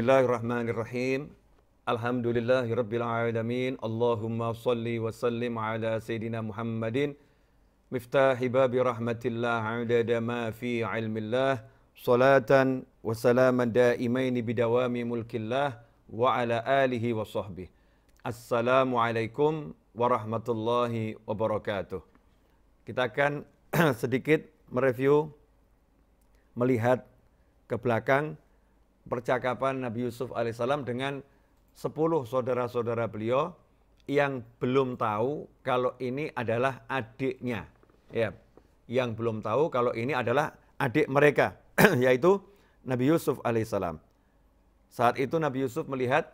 Bismillahirrahmanirrahim. Alhamdulillahirabbil alamin. Allahumma shalli wa sallim ala sayidina Muhammadin miftahi babi rahmatillah adada ma fi ilmillah salatan wa salaman daimaini bidawami mulkillah wa ala alihi wa sahbihi. Assalamualaikum warahmatullahi wabarakatuh. Kita akan sedikit mereview, melihat ke belakang percakapan Nabi Yusuf alaihissalam dengan 10 saudara-saudara beliau yang belum tahu kalau ini adalah adiknya, ya, yang belum tahu kalau ini adalah adik mereka, yaitu Nabi Yusuf alaihissalam. Saat itu Nabi Yusuf melihat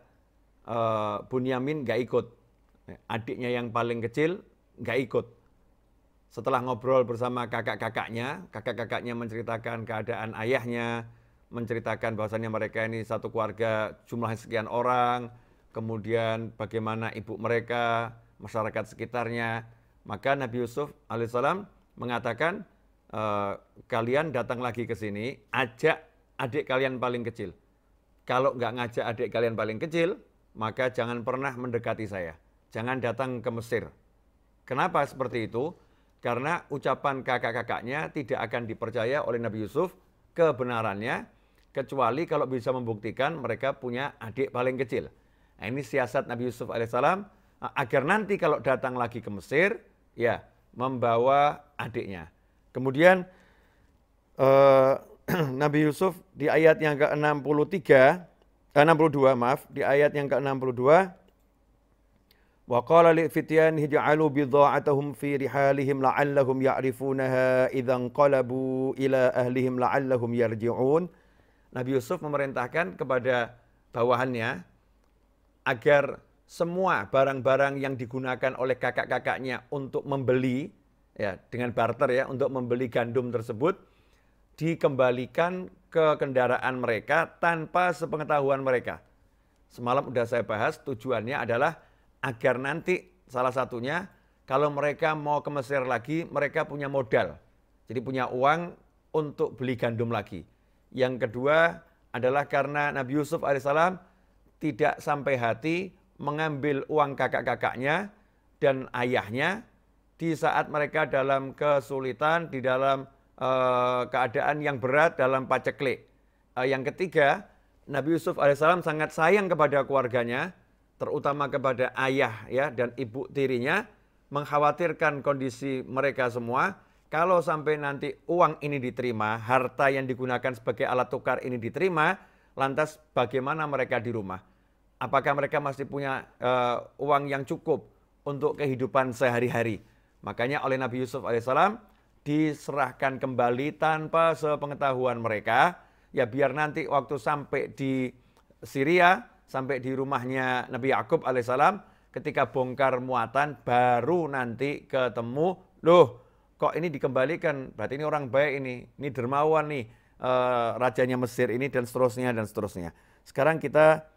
Bunyamin gak ikut, adiknya yang paling kecil gak ikut. Setelah ngobrol bersama kakak-kakaknya, kakak-kakaknya menceritakan keadaan ayahnya, menceritakan bahwasannya mereka ini satu keluarga jumlahnya sekian orang, kemudian bagaimana ibu mereka, masyarakat sekitarnya. Maka Nabi Yusuf alaihissalam mengatakan, kalian datang lagi ke sini, ajak adik kalian paling kecil. Kalau nggak ngajak adik kalian paling kecil, maka jangan pernah mendekati saya. Jangan datang ke Mesir. Kenapa seperti itu? Karena ucapan kakak-kakaknya tidak akan dipercaya oleh Nabi Yusuf kebenarannya, kecuali kalau bisa membuktikan mereka punya adik paling kecil. Nah, ini siasat Nabi Yusuf alaihissalam agar nanti kalau datang lagi ke Mesir, ya, membawa adiknya. Kemudian Nabi Yusuf di ayat yang ke-62 wa qala li fityan hij'alu bidha'atuhum fi rihalihim la'allahum ya'rifunaha idzan qalabu ila ahlihim la'allahum yarji'un. Nabi Yusuf memerintahkan kepada bawahannya agar semua barang-barang yang digunakan oleh kakak-kakaknya untuk membeli, ya, dengan barter, ya, untuk membeli gandum tersebut dikembalikan ke kendaraan mereka tanpa sepengetahuan mereka. Semalam sudah saya bahas, tujuannya adalah agar nanti salah satunya kalau mereka mau ke Mesir lagi, mereka punya modal. Jadi punya uang untuk beli gandum lagi. Yang kedua adalah karena Nabi Yusuf alaihissalam tidak sampai hati mengambil uang kakak-kakaknya dan ayahnya di saat mereka dalam kesulitan, di dalam keadaan yang berat, dalam paceklik. Yang ketiga, Nabi Yusuf alaihissalam sangat sayang kepada keluarganya, terutama kepada ayah, ya, dan ibu tirinya, mengkhawatirkan kondisi mereka semua. Kalau sampai nanti uang ini diterima, harta yang digunakan sebagai alat tukar ini diterima, lantas bagaimana mereka di rumah? Apakah mereka masih punya uang yang cukup untuk kehidupan sehari-hari? Makanya oleh Nabi Yusuf alaihissalam diserahkan kembali tanpa sepengetahuan mereka, ya, biar nanti waktu sampai di Syria, sampai di rumahnya Nabi Yakub alaihissalam, ketika bongkar muatan baru nanti ketemu, loh kok ini dikembalikan, berarti ini orang baik, ini dermawan nih, rajanya Mesir ini, dan seterusnya dan seterusnya. Sekarang kita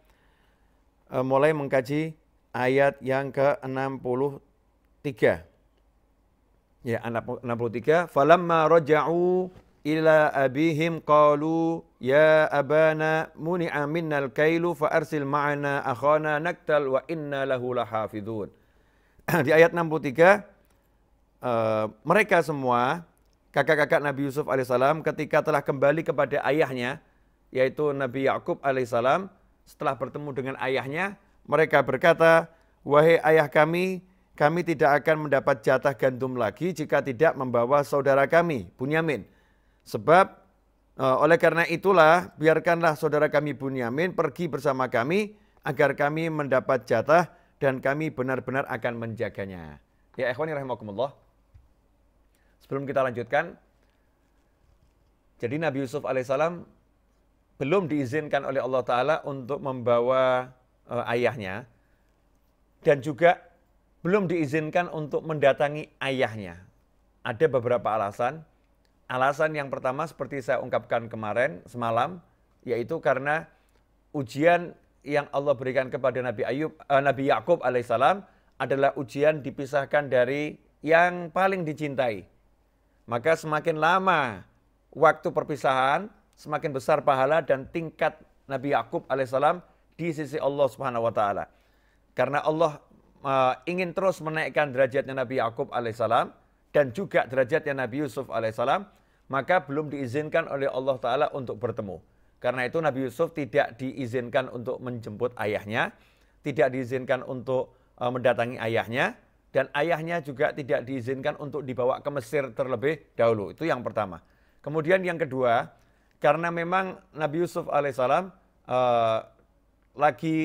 mulai mengkaji ayat yang ke-63. Ya, 63. Falamma raja'u ila abihim qalu ya abana muni'a minnal kailu fa arsil ma'ana akhana naktal wa inna lahu lahafidun. Di ayat 63 mereka semua kakak-kakak Nabi Yusuf alaihissalam ketika telah kembali kepada ayahnya, yaitu Nabi Yakub alaihissalam, setelah bertemu dengan ayahnya mereka berkata, wahai ayah kami, kami tidak akan mendapat jatah gandum lagi jika tidak membawa saudara kami Bunyamin. Sebab oleh karena itulah biarkanlah saudara kami Bunyamin pergi bersama kami agar kami mendapat jatah dan kami benar-benar akan menjaganya. Ya ikhwani rahimakumullah. Sebelum kita lanjutkan, jadi Nabi Yusuf alaihissalam belum diizinkan oleh Allah Ta'ala untuk membawa ayahnya, dan juga belum diizinkan untuk mendatangi ayahnya. Ada beberapa alasan. Alasan yang pertama seperti saya ungkapkan kemarin, semalam, yaitu karena ujian yang Allah berikan kepada Nabi Yakub alaihissalam adalah ujian dipisahkan dari yang paling dicintai. Maka semakin lama waktu perpisahan, semakin besar pahala dan tingkat Nabi Yakub alaihissalam di sisi Allah Subhanahu wa taala. Karena Allah ingin terus menaikkan derajatnya Nabi Yakub alaihissalam dan juga derajatnya Nabi Yusuf alaihissalam, maka belum diizinkan oleh Allah taala untuk bertemu. Karena itu Nabi Yusuf tidak diizinkan untuk menjemput ayahnya, tidak diizinkan untuk mendatangi ayahnya, dan ayahnya juga tidak diizinkan untuk dibawa ke Mesir terlebih dahulu. Itu yang pertama. Kemudian yang kedua, karena memang Nabi Yusuf alaihissalam lagi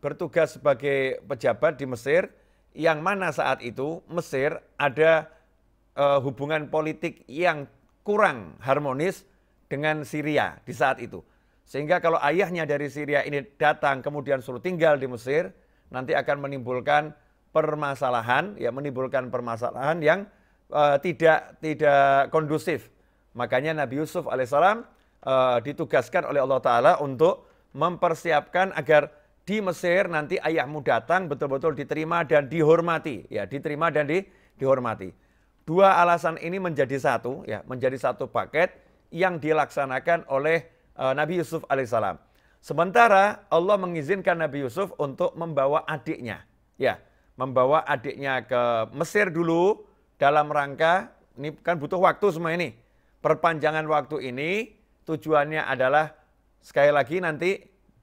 bertugas sebagai pejabat di Mesir, yang mana saat itu Mesir ada hubungan politik yang kurang harmonis dengan Syria di saat itu. Sehingga kalau ayahnya dari Syria ini datang kemudian suruh tinggal di Mesir, nanti akan menimbulkan permasalahan, ya menimbulkan permasalahan yang tidak kondusif. Makanya Nabi Yusuf alaihissalam ditugaskan oleh Allah Ta'ala untuk mempersiapkan agar di Mesir nanti ayahmu datang betul-betul diterima dan dihormati, ya, diterima dan dihormati. Dua alasan ini menjadi satu, ya, menjadi satu paket yang dilaksanakan oleh Nabi Yusuf alaihissalam. Sementara Allah mengizinkan Nabi Yusuf untuk membawa adiknya, ya, membawa adiknya ke Mesir dulu dalam rangka, ini kan butuh waktu semua ini. Perpanjangan waktu ini tujuannya adalah sekali lagi nanti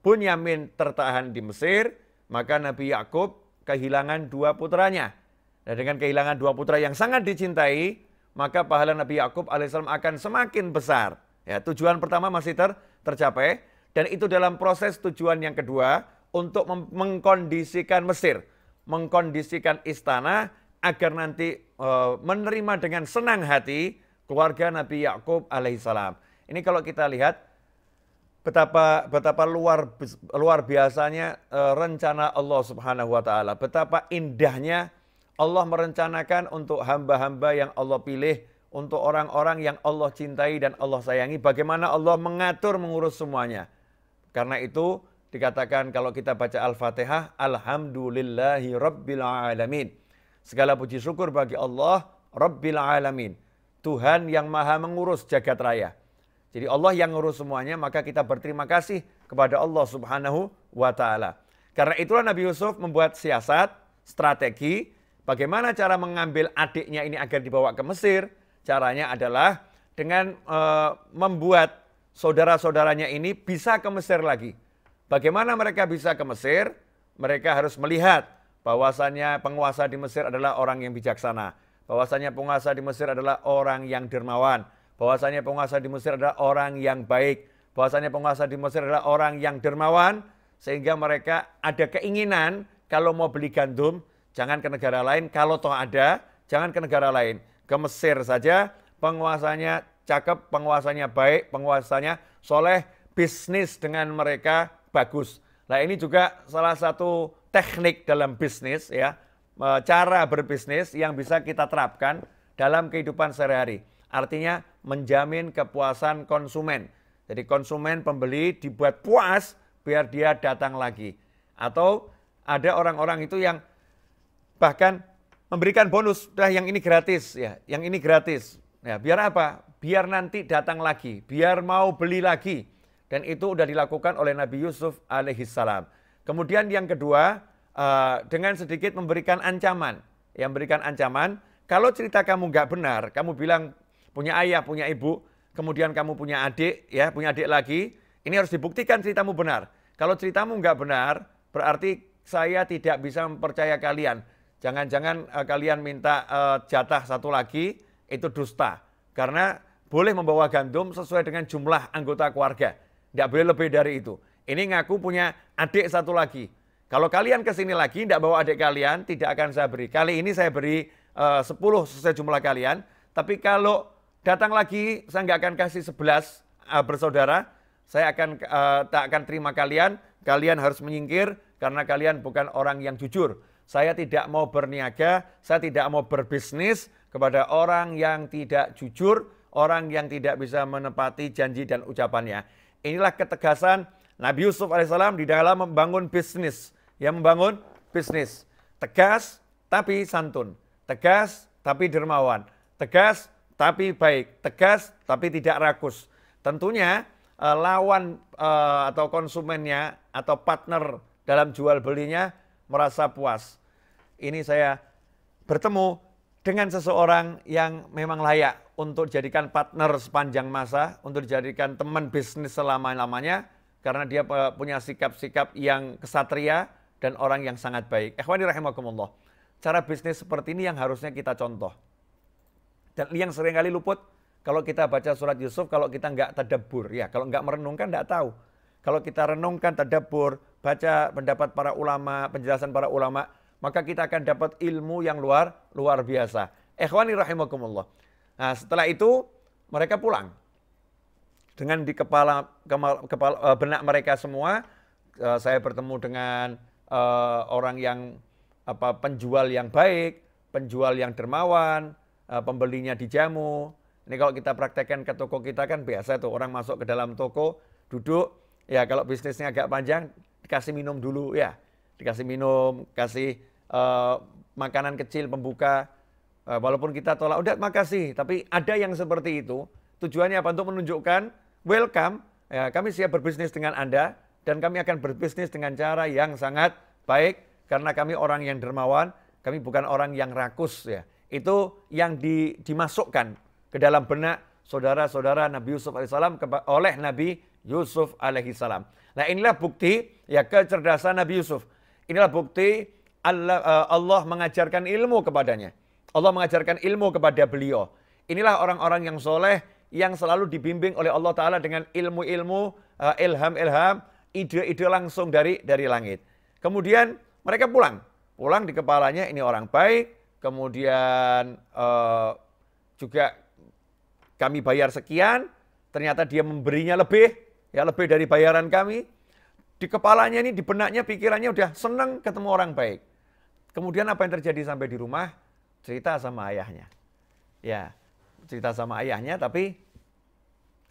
Bunyamin tertahan di Mesir, maka Nabi Yakub kehilangan dua putranya. Dan dengan kehilangan dua putra yang sangat dicintai, maka pahala Nabi Yakub alaihissalam akan semakin besar. Ya, tujuan pertama masih tercapai, dan itu dalam proses tujuan yang kedua untuk mengkondisikan Mesir, mengkondisikan istana agar nanti menerima dengan senang hati keluarga Nabi Yakub alaihissalam. Ini kalau kita lihat betapa luar biasanya rencana Allah Subhanahu wa taala. Betapa indahnya Allah merencanakan untuk hamba-hamba yang Allah pilih, untuk orang-orang yang Allah cintai dan Allah sayangi, bagaimana Allah mengatur mengurus semuanya. Karena itu dikatakan kalau kita baca Al-Fatihah, Alhamdulillahirabbil alamin. Segala puji syukur bagi Allah Rabbil alamin. Tuhan yang maha mengurus jagat raya. Jadi Allah yang ngurus semuanya, maka kita berterima kasih kepada Allah Subhanahu wa ta'ala. Karena itulah Nabi Yusuf membuat siasat, strategi, bagaimana cara mengambil adiknya ini agar dibawa ke Mesir. Caranya adalah dengan membuat saudara-saudaranya ini bisa ke Mesir lagi. Bagaimana mereka bisa ke Mesir? Mereka harus melihat bahwasannya penguasa di Mesir adalah orang yang bijaksana. Bahwasanya penguasa di Mesir adalah orang yang dermawan. Bahwasanya penguasa di Mesir adalah orang yang baik. Bahwasanya penguasa di Mesir adalah orang yang dermawan. Sehingga mereka ada keinginan kalau mau beli gandum, jangan ke negara lain. Kalau toh ada, jangan ke negara lain. Ke Mesir saja, penguasanya cakep, penguasanya baik, penguasanya soleh. Bisnis dengan mereka bagus. Nah ini juga salah satu teknik dalam bisnis, ya, cara berbisnis yang bisa kita terapkan dalam kehidupan sehari-hari. Artinya menjamin kepuasan konsumen. Jadi konsumen pembeli dibuat puas biar dia datang lagi. Atau ada orang-orang itu yang bahkan memberikan bonus, dah yang ini gratis, ya, yang ini gratis. Ya, biar apa? Biar nanti datang lagi, biar mau beli lagi. Dan itu sudah dilakukan oleh Nabi Yusuf alaihissalam. Kemudian yang kedua, dengan sedikit memberikan ancaman, yang memberikan ancaman, kalau cerita kamu nggak benar, kamu bilang punya ayah, punya ibu, kemudian kamu punya adik, ya, punya adik lagi, ini harus dibuktikan ceritamu benar. Kalau ceritamu nggak benar, berarti saya tidak bisa mempercaya kalian. Jangan-jangan kalian minta jatah satu lagi, itu dusta. Karena boleh membawa gandum sesuai dengan jumlah anggota keluarga, nggak boleh lebih dari itu. Ini ngaku punya adik satu lagi. Kalau kalian ke sini lagi, tidak bawa adik kalian, tidak akan saya beri. Kali ini saya beri 10 sesuai jumlah kalian. Tapi kalau datang lagi, saya nggak akan kasih 11 bersaudara. Saya tak akan terima kalian. Kalian harus menyingkir karena kalian bukan orang yang jujur. Saya tidak mau berniaga, saya tidak mau berbisnis kepada orang yang tidak jujur, orang yang tidak bisa menepati janji dan ucapannya. Inilah ketegasan Nabi Yusuf alaihissalam di dalam membangun bisnis. Ya, membangun bisnis. Tegas tapi santun, tegas tapi dermawan, tegas tapi baik, tegas tapi tidak rakus. Tentunya lawan atau konsumennya atau partner dalam jual belinya merasa puas. Ini saya bertemu dengan seseorang yang memang layak untuk dijadikan partner sepanjang masa, untuk dijadikan teman bisnis selama-lamanya, karena dia punya sikap-sikap yang kesatria dan orang yang sangat baik. Ikhwani rahimakumullah. Cara bisnis seperti ini yang harusnya kita contoh. Dan yang seringkali luput kalau kita baca surat Yusuf, kalau kita nggak tadabbur, ya kalau nggak merenungkan nggak tahu. Kalau kita renungkan, tadabbur, baca pendapat para ulama, penjelasan para ulama, maka kita akan dapat ilmu yang luar biasa. Ikhwani rahimakumullah. Nah, setelah itu mereka pulang. Dengan di kepala benak mereka semua, saya bertemu dengan orang yang penjual yang baik, penjual yang dermawan, pembelinya dijamu. Ini kalau kita praktekkan ke toko kita kan biasa tuh orang masuk ke dalam toko, duduk, ya kalau bisnisnya agak panjang dikasih minum dulu ya, dikasih minum, kasih makanan kecil pembuka, walaupun kita tolak, udah makasih, tapi ada yang seperti itu. Tujuannya apa? Untuk menunjukkan welcome, ya, kami siap berbisnis dengan Anda dan kami akan berbisnis dengan cara yang sangat baik karena kami orang yang dermawan, kami bukan orang yang rakus ya. Itu yang dimasukkan ke dalam benak saudara-saudara Nabi Yusuf alaihissalam oleh Nabi Yusuf alaihissalam. Nah inilah bukti ya kecerdasan Nabi Yusuf. Inilah bukti Allah mengajarkan ilmu kepadanya. Allah mengajarkan ilmu kepada beliau. Inilah orang-orang yang soleh yang selalu dibimbing oleh Allah Ta'ala dengan ilmu-ilmu, ilham-ilham, ide-ide langsung dari langit. Kemudian mereka pulang. Pulang di kepalanya ini orang baik, kemudian juga kami bayar sekian, ternyata dia memberinya lebih, ya lebih dari bayaran kami. Di kepalanya ini, di benaknya, pikirannya udah senang ketemu orang baik. Kemudian apa yang terjadi sampai di rumah? Cerita sama ayahnya. Ya, cerita sama ayahnya, tapi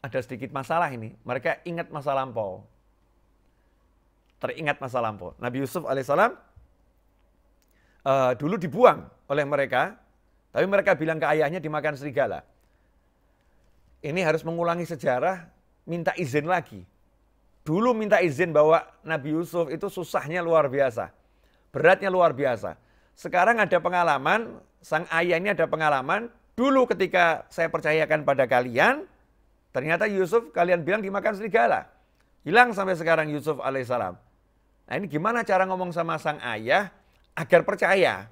ada sedikit masalah ini. Mereka ingat masa lampau. Teringat masa lampau. Nabi Yusuf alaihissalam dulu dibuang oleh mereka, tapi mereka bilang ke ayahnya dimakan serigala. Ini harus mengulangi sejarah, minta izin lagi. Dulu minta izin bahwa Nabi Yusuf itu susahnya luar biasa. Beratnya luar biasa. Sekarang ada pengalaman, sang ayah ini ada pengalaman. Dulu ketika saya percayakan pada kalian, ternyata Yusuf kalian bilang dimakan serigala. Hilang sampai sekarang Yusuf alaihissalam. Nah ini gimana cara ngomong sama sang ayah agar percaya.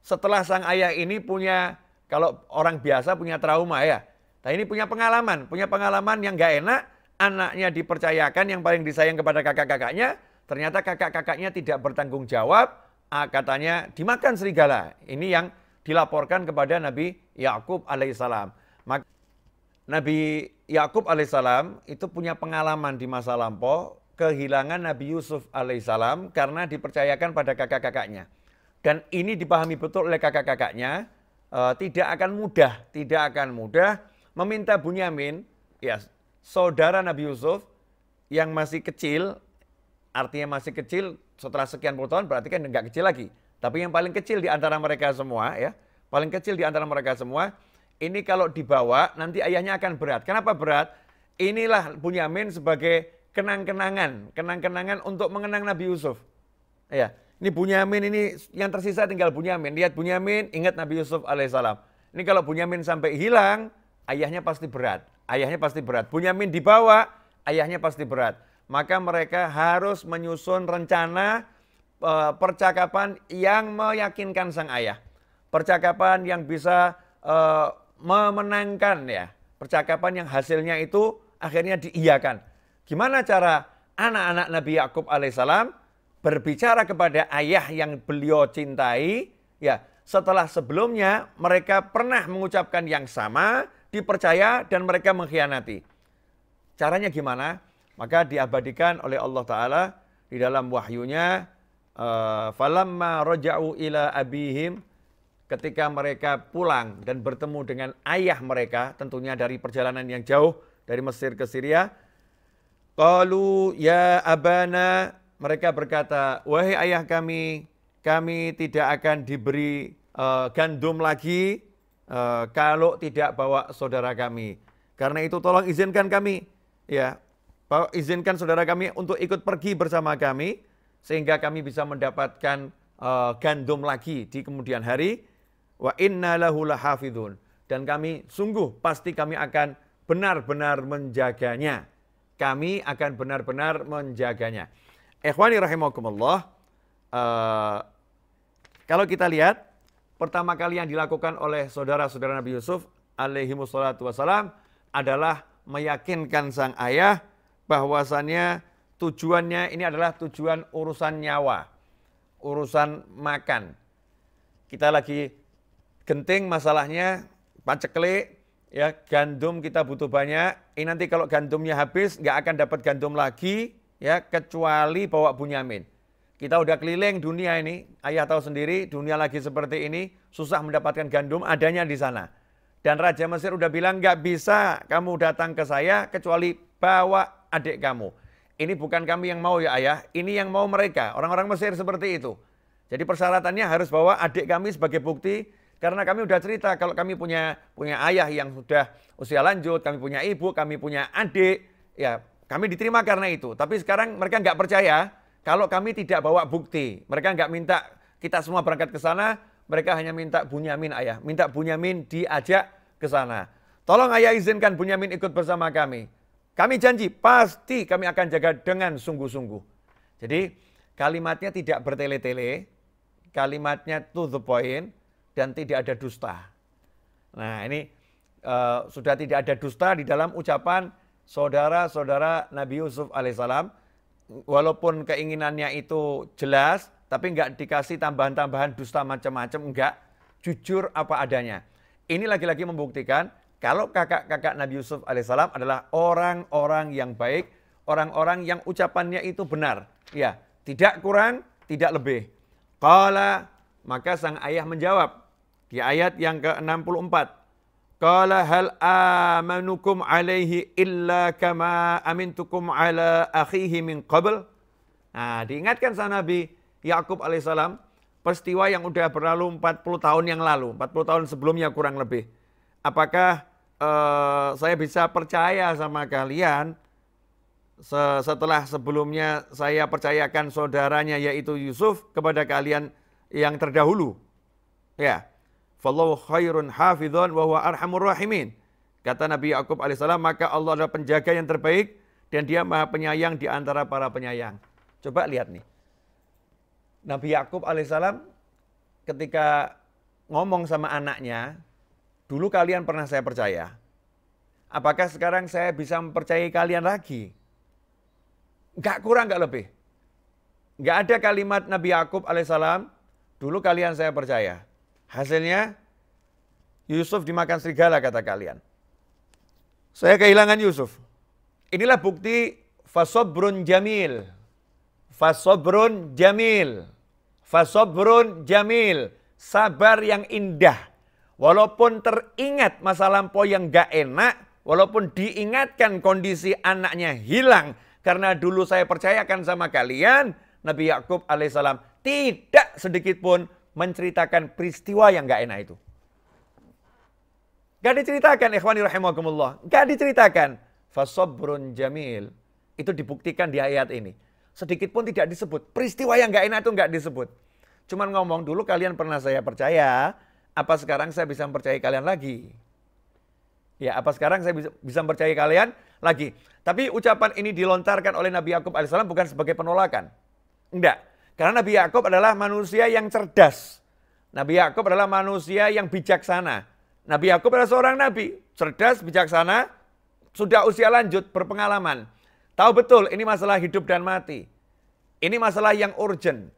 Setelah sang ayah ini punya, kalau orang biasa punya trauma ya. Nah ini punya pengalaman yang gak enak. Anaknya dipercayakan yang paling disayang kepada kakak-kakaknya. Ternyata kakak-kakaknya tidak bertanggung jawab. Katanya dimakan serigala. Ini yang dilaporkan kepada Nabi Yakub alaihissalam. Maka Nabi Yakub alaihissalam itu punya pengalaman di masa lampau kehilangan Nabi Yusuf alaihissalam karena dipercayakan pada kakak-kakaknya. Dan ini dipahami betul oleh kakak-kakaknya, tidak akan mudah meminta Bunyamin, ya saudara Nabi Yusuf yang masih kecil, artinya masih kecil setelah sekian puluh tahun berarti kan nggak kecil lagi. Tapi yang paling kecil di antara mereka semua ya, paling kecil di antara mereka semua, ini kalau dibawa nanti ayahnya akan berat. Kenapa berat? Inilah Bunyamin sebagai kenang-kenangan untuk mengenang Nabi Yusuf. Ya, ini Bunyamin ini yang tersisa tinggal Bunyamin. Lihat Bunyamin, ingat Nabi Yusuf alaihissalam. Ini kalau Bunyamin sampai hilang, ayahnya pasti berat. Ayahnya pasti berat. Bunyamin dibawa, ayahnya pasti berat. Maka mereka harus menyusun rencana percakapan yang meyakinkan sang ayah, percakapan yang bisa memenangkan ya, percakapan yang hasilnya itu akhirnya diiyakan. Gimana cara anak-anak Nabi Yakub alaihissalam berbicara kepada ayah yang beliau cintai ya, setelah sebelumnya mereka pernah mengucapkan yang sama, dipercaya dan mereka mengkhianati. Caranya gimana? Maka diabadikan oleh Allah Ta'ala di dalam wahyunya, falamma raja'u ila abihim, ketika mereka pulang dan bertemu dengan ayah mereka, tentunya dari perjalanan yang jauh dari Mesir ke Syria, qalu ya abana, mereka berkata wahai ayah kami, kami tidak akan diberi gandum lagi kalau tidak bawa saudara kami, karena itu tolong izinkan kami ya bahwa izinkan saudara kami untuk ikut pergi bersama kami, sehingga kami bisa mendapatkan gandum lagi di kemudian hari. Wa inna lahu lahafidhun. Dan kami sungguh pasti kami akan benar-benar menjaganya. Kami akan benar-benar menjaganya. Ikhwani rahimakumullah, kalau kita lihat, pertama kali yang dilakukan oleh saudara-saudara Nabi Yusuf alaihi wassalatu wassalam adalah meyakinkan sang ayah bahwasannya tujuannya ini adalah tujuan urusan nyawa, urusan makan. Kita lagi genting masalahnya, paceklik, ya, gandum kita butuh banyak. Ini nanti kalau gandumnya habis nggak akan dapat gandum lagi, ya, kecuali bawa Bunyamin. Kita udah keliling dunia ini, ayah tahu sendiri dunia lagi seperti ini, susah mendapatkan gandum adanya di sana. Dan Raja Mesir udah bilang nggak bisa kamu datang ke saya kecuali bawa adik kamu. Ini bukan kami yang mau ya ayah, ini yang mau mereka, orang-orang Mesir seperti itu. Jadi persyaratannya harus bawa adik kami sebagai bukti, karena kami udah cerita kalau kami punya ayah yang sudah usia lanjut, kami punya ibu, kami punya adik, ya kami diterima karena itu. Tapi sekarang mereka nggak percaya kalau kami tidak bawa bukti. Mereka nggak minta kita semua berangkat ke sana, mereka hanya minta Bunyamin ayah, minta Bunyamin diajak ke sana. Tolong ayah izinkan Bunyamin ikut bersama kami. Kami janji pasti kami akan jaga dengan sungguh-sungguh. Jadi kalimatnya tidak bertele-tele, kalimatnya to the point dan tidak ada dusta. Nah ini sudah tidak ada dusta di dalam ucapan saudara-saudara Nabi Yusuf alaihissalam. Walaupun keinginannya itu jelas, tapi nggak dikasih tambahan-tambahan dusta macam-macam, enggak, jujur apa adanya. Ini lagi-lagi membuktikan kalau kakak-kakak Nabi Yusuf alaihissalam adalah orang-orang yang baik, orang-orang yang ucapannya itu benar. Ya, tidak kurang, tidak lebih. Qala, maka sang ayah menjawab di ayat yang ke-64. Qala hal amanukum alaihi illa kama amintukum ala akhihi min qabl. Nah, diingatkan sang Nabi Yakub alaihissalam peristiwa yang udah berlalu 40 tahun yang lalu, 40 tahun sebelumnya kurang lebih. Apakah saya bisa percaya sama kalian setelah sebelumnya saya percayakan saudaranya yaitu Yusuf kepada kalian yang terdahulu. Ya. Fallahu khairun hafizan wa huwa arhamur rahimin. Kata Nabi Yakub alaihissalam, maka Allah adalah penjaga yang terbaik dan Dia Maha Penyayang di antara para penyayang. Coba lihat nih. Nabi Yakub alaihissalam ketika ngomong sama anaknya, dulu kalian pernah saya percaya. Apakah sekarang saya bisa mempercayai kalian lagi? Gak kurang, gak lebih. Gak ada kalimat Nabi Yakub alaihissalam, dulu kalian saya percaya. Hasilnya, Yusuf dimakan serigala kata kalian. Saya kehilangan Yusuf. Inilah bukti fasobrun jamil. Fasobrun jamil. Fasobrun jamil. Sabar yang indah. Walaupun teringat masa lampau yang gak enak, walaupun diingatkan kondisi anaknya hilang, karena dulu saya percayakan sama kalian, Nabi Yakub alaihissalam tidak sedikitpun menceritakan peristiwa yang gak enak itu. Gak diceritakan, ikhwani rahimakumullah. Gak diceritakan. Fasobrun jamil. Itu dibuktikan di ayat ini. Sedikitpun tidak disebut. Peristiwa yang gak enak itu gak disebut. Cuman ngomong dulu kalian pernah saya percaya, apa sekarang saya bisa mempercayai kalian lagi? Ya, apa sekarang saya bisa mempercayai kalian lagi? Tapi ucapan ini dilontarkan oleh Nabi Yakub alaihissalam bukan sebagai penolakan. Enggak. Karena Nabi Yakub adalah manusia yang cerdas. Nabi Yakub adalah manusia yang bijaksana. Nabi Yakub adalah seorang nabi, cerdas, bijaksana, sudah usia lanjut, berpengalaman. Tahu betul ini masalah hidup dan mati. Ini masalah yang urgent.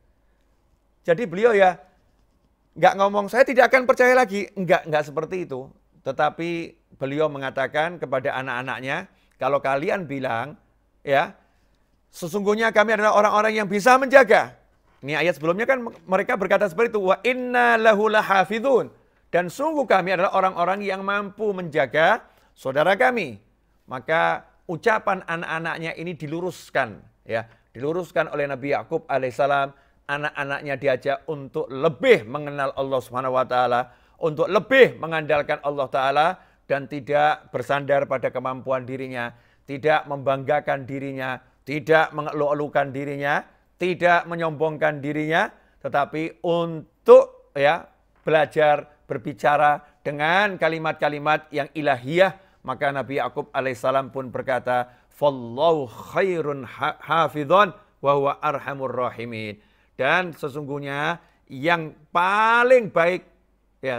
Jadi beliau ya nggak ngomong, saya tidak akan percaya lagi. Nggak seperti itu. Tetapi beliau mengatakan kepada anak-anaknya, kalau kalian bilang, ya, sesungguhnya kami adalah orang-orang yang bisa menjaga. Ini ayat sebelumnya kan mereka berkata seperti itu. Wa inna lahu lahafidhun. Dan sungguh kami adalah orang-orang yang mampu menjaga saudara kami. Maka ucapan anak-anaknya ini diluruskan. Ya, diluruskan oleh Nabi Yakub alaihissalam. Anak-anaknya diajak untuk lebih mengenal Allah SWT, untuk lebih mengandalkan Allah Ta'ala dan tidak bersandar pada kemampuan dirinya. tidak membanggakan dirinya, tidak mengeluh-elukan dirinya, tidak menyombongkan dirinya, tetapi untuk belajar berbicara dengan kalimat-kalimat yang ilahiyah. Maka Nabi Yakub alaihissalam pun berkata, "Fallahu khairun hafidhon wa huwa arhamur rahimin." Dan sesungguhnya yang paling baik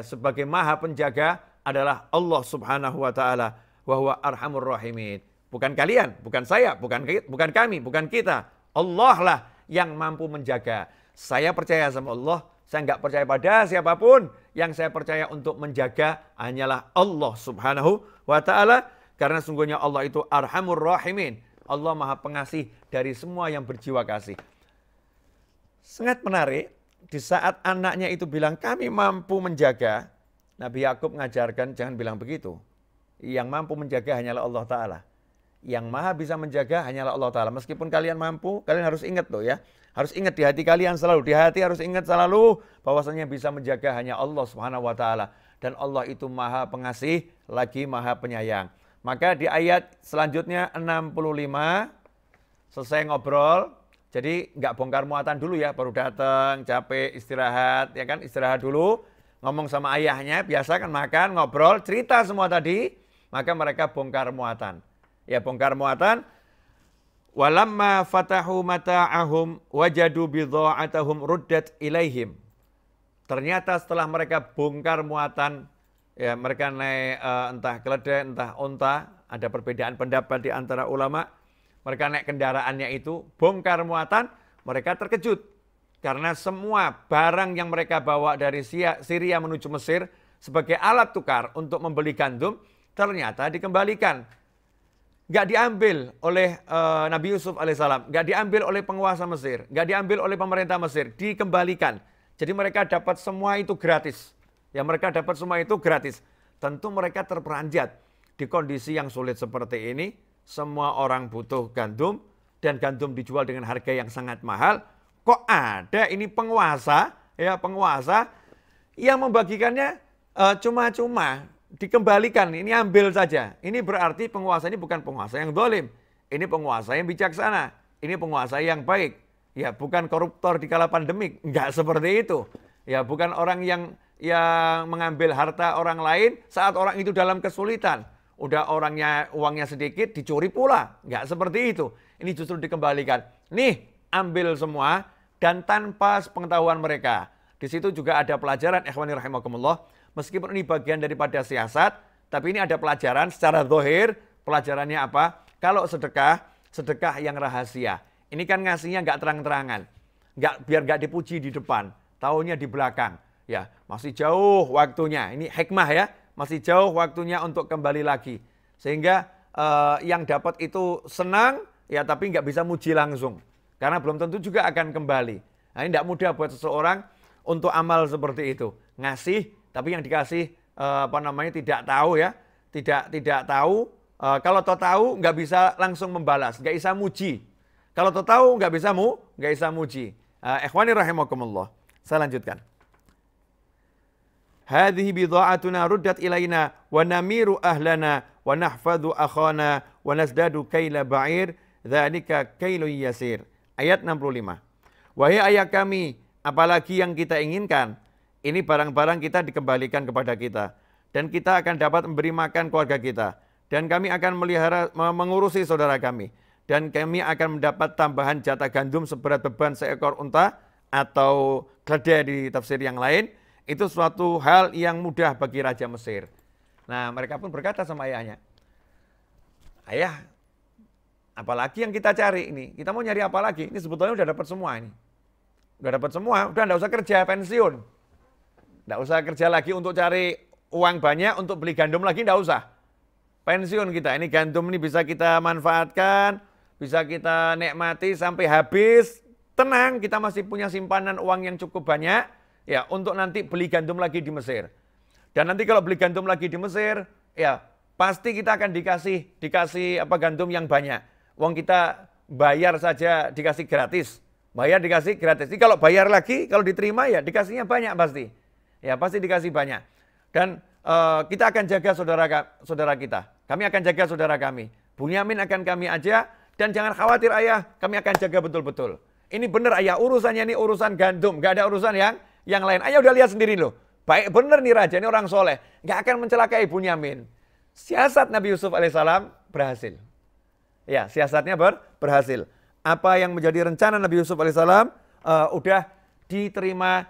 sebagai maha penjaga adalah Allah Subhanahu wa taala, wa huwa arhamur rahimin. Bukan kalian, bukan saya, bukan kami, bukan kita. Allah lah yang mampu menjaga. Saya percaya sama Allah, saya nggak percaya pada siapapun. Yang saya percaya untuk menjaga hanyalah Allah Subhanahu wa taala, karena sungguhnya Allah itu arhamur rahimin. Allah Maha Pengasih dari semua yang berjiwa kasih. Sangat menarik di saat anaknya itu bilang kami mampu menjaga, Nabi Yakub mengajarkan jangan bilang begitu. Yang mampu menjaga hanyalah Allah taala. Yang maha bisa menjaga hanyalah Allah taala. Meskipun kalian mampu, kalian harus ingat loh ya. Harus ingat di hati kalian selalu, di hati harus ingat selalu bahwasanya bisa menjaga hanya Allah Subhanahu wa taala, dan Allah itu Maha Pengasih lagi Maha Penyayang. Maka di ayat selanjutnya 65 selesai ngobrol, jadi nggak bongkar muatan dulu ya, baru datang, capek, istirahat, ya kan? Istirahat dulu, ngomong sama ayahnya, biasa kan makan, ngobrol, cerita semua tadi, maka mereka bongkar muatan. Ya, bongkar muatan. Walamma fatahu mata'ahum wajadu bidha'atahum ruddat ilaihim. Ternyata setelah mereka bongkar muatan, ya mereka naik entah keledai, entah onta, ada perbedaan pendapat di antara ulama. Mereka naik kendaraannya itu, bongkar muatan, mereka terkejut. Karena semua barang yang mereka bawa dari Syria menuju Mesir sebagai alat tukar untuk membeli gandum, ternyata dikembalikan. Nggak diambil oleh Nabi Yusuf alaihissalam, nggak diambil oleh penguasa Mesir, nggak diambil oleh pemerintah Mesir, dikembalikan. Jadi mereka dapat semua itu gratis. Ya mereka dapat semua itu gratis. Tentu mereka terperanjat di kondisi yang sulit seperti ini. Semua orang butuh gandum dan gandum dijual dengan harga yang sangat mahal. Kok ada ini penguasa, ya penguasa yang membagikannya cuma-cuma. Dikembalikan, ini ambil saja. Ini berarti penguasa ini bukan penguasa yang zalim. Ini penguasa yang bijaksana. Ini penguasa yang baik. Ya, bukan koruptor di kala pandemik. Enggak seperti itu. Ya, bukan orang yang mengambil harta orang lain saat orang itu dalam kesulitan. Udah uangnya sedikit dicuri pula. Enggak seperti itu. Ini justru dikembalikan. Nih, ambil semua dan tanpa sepengetahuan mereka. Di situ juga ada pelajaran, ikhwani rahimakumullah. Meskipun ini bagian daripada siasat, tapi ini ada pelajaran secara zahir. Pelajarannya apa? Kalau sedekah, sedekah yang rahasia. Ini kan ngasihnya nggak terang-terangan. Biar nggak dipuji di depan, taunya di belakang. Ya, masih jauh waktunya. Ini hikmah ya, masih jauh waktunya untuk kembali lagi. Sehingga yang dapat itu senang, ya tapi nggak bisa muji langsung. Karena belum tentu juga akan kembali. Nah, ini nggak mudah buat seseorang untuk amal seperti itu. Ngasih, tapi yang dikasih tidak tahu ya, tidak tahu. Kalau tahu nggak bisa langsung membalas, nggak bisa muji. Kalau tahu nggak bisa muji. Ikhwani rahimakumullah. Saya lanjutkan. Hadhihi bidha'atuna ruddat ilaina wa namiru ahlana wa nahfadhu akhana wa nasdadu kaila ba'ir dzalika kailun yasir. Ayat 65. Wahai ayah kami, apalagi yang kita inginkan, ini barang-barang kita dikembalikan kepada kita. Dan kita akan dapat memberi makan keluarga kita. Dan kami akan mengurusi saudara kami. Dan kami akan mendapat tambahan jatah gandum seberat beban seekor unta atau keledai di tafsir yang lain. Itu suatu hal yang mudah bagi Raja Mesir. Nah mereka pun berkata sama ayahnya, ayah, apalagi yang kita cari ini? Kita mau nyari apa lagi? Ini sebetulnya udah dapat semua ini. Udah dapat semua, udah nggak usah kerja, pensiun. Nggak usah kerja lagi untuk cari uang banyak, untuk beli gandum lagi nggak usah. Pensiun kita, ini gandum ini bisa kita manfaatkan, bisa kita nikmati sampai habis. Tenang, kita masih punya simpanan uang yang cukup banyak ya untuk nanti beli gandum lagi di Mesir. Dan nanti kalau beli gandum lagi di Mesir, ya pasti kita akan dikasih gandum yang banyak. Uang kita bayar saja dikasih gratis. Bayar dikasih gratis. Jadi kalau bayar lagi, kalau diterima ya dikasihnya banyak pasti. Ya pasti dikasih banyak. Dan kita akan jaga saudara kita. Kami akan jaga saudara kami. Bunyamin akan kami ajak, dan jangan khawatir ayah, kami akan jaga betul-betul. Ini benar ayah, urusannya ini urusan gandum, gak ada urusan yang lain. Ayah udah lihat sendiri loh, baik bener nih raja, ini orang soleh, gak akan mencelakai Bunyamin. Siasat Nabi Yusuf alaihissalam berhasil. Ya, siasatnya berhasil. Apa yang menjadi rencana Nabi Yusuf alaihissalam udah diterima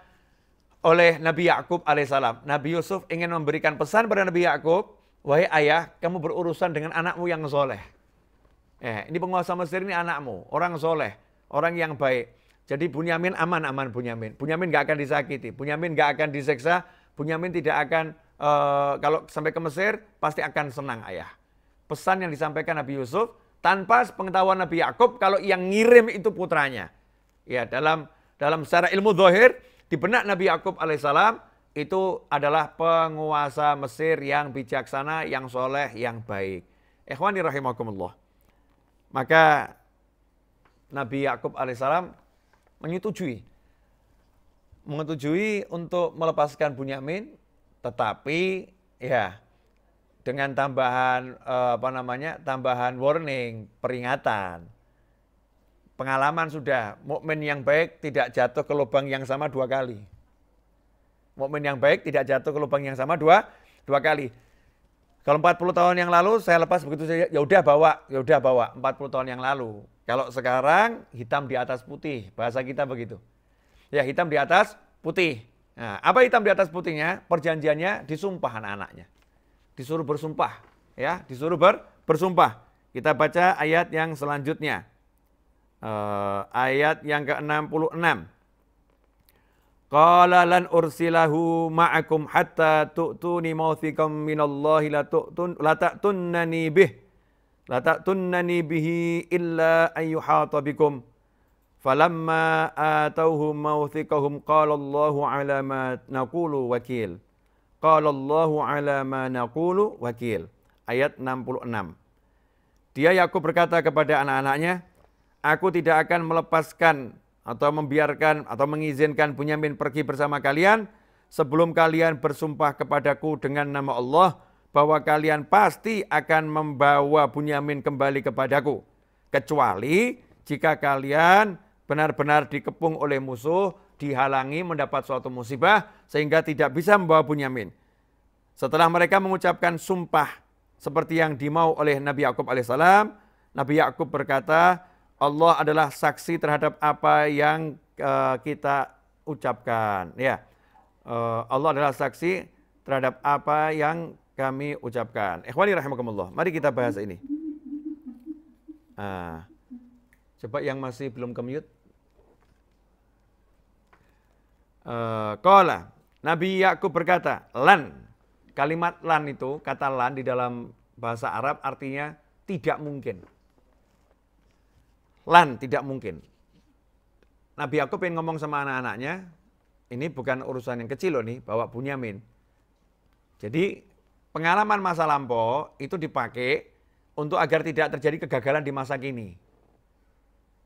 oleh Nabi Yakub alaihissalam. Nabi Yusuf ingin memberikan pesan pada Nabi Yakub, wahai ayah, kamu berurusan dengan anakmu yang soleh. Ini penguasa Mesir ini anakmu, orang soleh, orang yang baik. Jadi Bunyamin aman-aman Bunyamin. Bunyamin gak akan disakiti, Bunyamin gak akan disiksa, Bunyamin tidak akan kalau sampai ke Mesir pasti akan senang ayah. Pesan yang disampaikan Nabi Yusuf tanpa pengetahuan Nabi Yakub kalau yang ngirim itu putranya. Ya, dalam secara ilmu zahir di benak Nabi Yakub alaihissalam itu adalah penguasa Mesir yang bijaksana, yang soleh, yang baik. Ikhwani rahimakumullah. Maka Nabi Yakub alaihissalam menyetujui untuk melepaskan Bunyamin, tetapi ya dengan tambahan tambahan warning, peringatan. Pengalaman sudah, mukmin yang baik tidak jatuh ke lubang yang sama dua kali. Mukmin yang baik tidak jatuh ke lubang yang sama dua kali. Kalau 40 tahun yang lalu saya lepas begitu saja, ya udah bawa 40 tahun yang lalu. Kalau sekarang hitam di atas putih, bahasa kita begitu. Ya, hitam di atas putih. Nah, apa hitam di atas putihnya? Perjanjiannya disumpah anak-anaknya. Disuruh bersumpah, ya, disuruh bersumpah. Kita baca ayat yang selanjutnya. Ayat yang ke-66. Qala lan ursilahu ma'akum hatta tu'tuni mawthiqam minallahi la ta'tunnani bihi illa ayyuhata bikum. Falamma atauhum mawthiqahum qala Allahu 'ala ma naqulu wakil. Qala Allahu 'ala ma naqulu wakil. Ayat 66. Dia Yakub berkata kepada anak-anaknya, aku tidak akan melepaskan atau membiarkan atau mengizinkan Bunyamin pergi bersama kalian sebelum kalian bersumpah kepadaku dengan nama Allah bahwa kalian pasti akan membawa Bunyamin kembali kepadaku, kecuali jika kalian benar-benar dikepung oleh musuh, dihalangi mendapat suatu musibah sehingga tidak bisa membawa Bunyamin. Setelah mereka mengucapkan sumpah seperti yang dimau oleh Nabi Yakub alaihissalam, Nabi Yakub berkata, Allah adalah saksi terhadap apa yang kita ucapkan. Ya, Allah adalah saksi terhadap apa yang kami ucapkan. Ikhwani rahimakumullah. Mari kita bahas ini. Coba yang masih belum ke-mute. Qala, Nabi Yakub berkata, lan. Kalimat lan itu, kata lan di dalam bahasa Arab artinya tidak mungkin. Lan, tidak mungkin. Nabi Yakub pengen ngomong sama anak-anaknya, ini bukan urusan yang kecil loh nih, bawa Bunyamin. Jadi pengalaman masa lampau itu dipakai untuk agar tidak terjadi kegagalan di masa kini.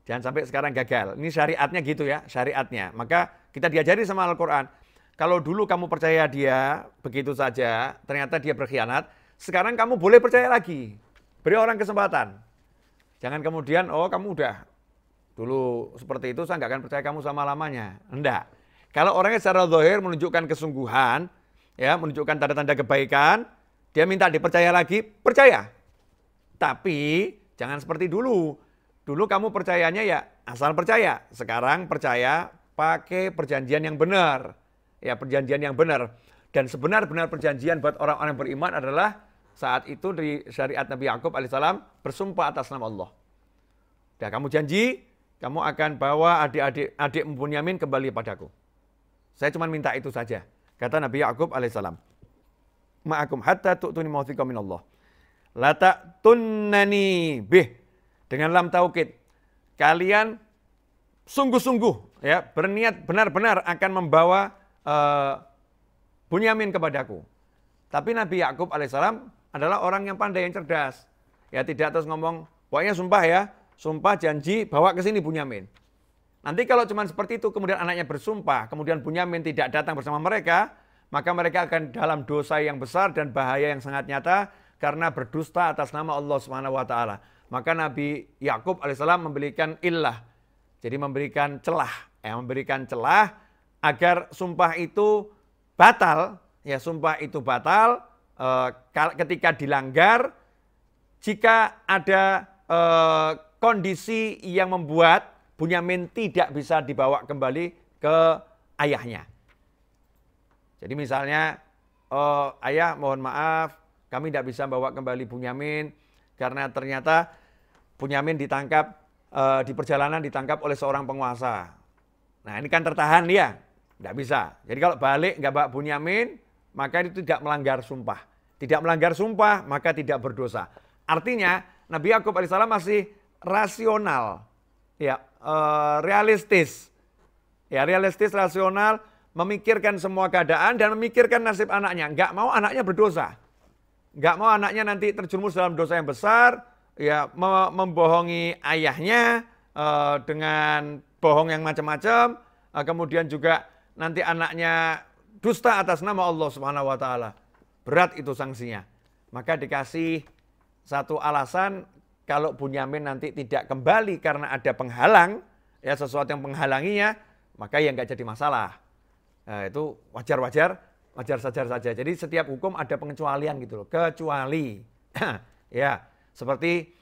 Jangan sampai sekarang gagal. Ini syariatnya gitu ya, syariatnya. Maka kita diajari sama Al-Qur'an. Kalau dulu kamu percaya dia begitu saja, ternyata dia berkhianat, sekarang kamu boleh percaya lagi. Beri orang kesempatan. Jangan kemudian, oh kamu udah dulu seperti itu, saya nggak akan percaya kamu sama lamanya. Enggak. Kalau orangnya secara zahir menunjukkan kesungguhan, ya menunjukkan tanda-tanda kebaikan, dia minta dipercaya lagi, percaya. Tapi jangan seperti dulu. Dulu kamu percayanya ya asal percaya. Sekarang percaya pakai perjanjian yang benar. Ya, perjanjian yang benar. Dan sebenar-benar perjanjian buat orang-orang beriman adalah saat itu di syariat Nabi Yakub alaihissalam bersumpah atas nama Allah. Dan kamu janji, kamu akan bawa adik Bunyamin kembali padaku. Saya cuma minta itu saja. Kata Nabi Yakub alaihissalam. Ma'akum hatta tu'tuni mawthiqam minallah. La ta'tunnani bih. Dengan lam taukid, kalian sungguh-sungguh ya berniat benar-benar akan membawa Bunyamin kepadaku. Tapi Nabi Yakub alaihissalam adalah orang yang pandai, yang cerdas. Ya tidak terus ngomong, pokoknya sumpah ya, sumpah janji bawa ke sini Bunyamin. Nanti kalau cuma seperti itu kemudian anaknya bersumpah, kemudian Bunyamin tidak datang bersama mereka, maka mereka akan dalam dosa yang besar dan bahaya yang sangat nyata karena berdusta atas nama Allah SWT. Maka Nabi Yakub alaihissalam memberikan illah, jadi memberikan celah, agar sumpah itu batal, ya ketika dilanggar jika ada kondisi yang membuat Bunyamin tidak bisa dibawa kembali ke ayahnya. Jadi misalnya, ayah mohon maaf, kami tidak bisa bawa kembali Bunyamin karena ternyata Bunyamin ditangkap, di perjalanan ditangkap oleh seorang penguasa. Nah ini kan tertahan dia, tidak bisa. Jadi kalau balik nggak bawa Bunyamin, maka itu tidak melanggar sumpah. Tidak melanggar sumpah, maka tidak berdosa. Artinya Nabi Yakub alaihissalam masih rasional, ya, realistis. Ya realistis, rasional, memikirkan semua keadaan dan memikirkan nasib anaknya. Nggak mau anaknya berdosa. Nggak mau anaknya nanti terjerumus dalam dosa yang besar, ya membohongi ayahnya dengan bohong yang macam-macam, kemudian juga nanti anaknya dusta atas nama Allah Subhanahu wa taala. Berat itu sanksinya. Maka dikasih satu alasan kalau Bunyamin nanti tidak kembali karena ada penghalang, ya sesuatu yang menghalanginya, maka yang nggak jadi masalah. Nah, itu wajar saja. Jadi setiap hukum ada pengecualian gitu loh, kecuali ya seperti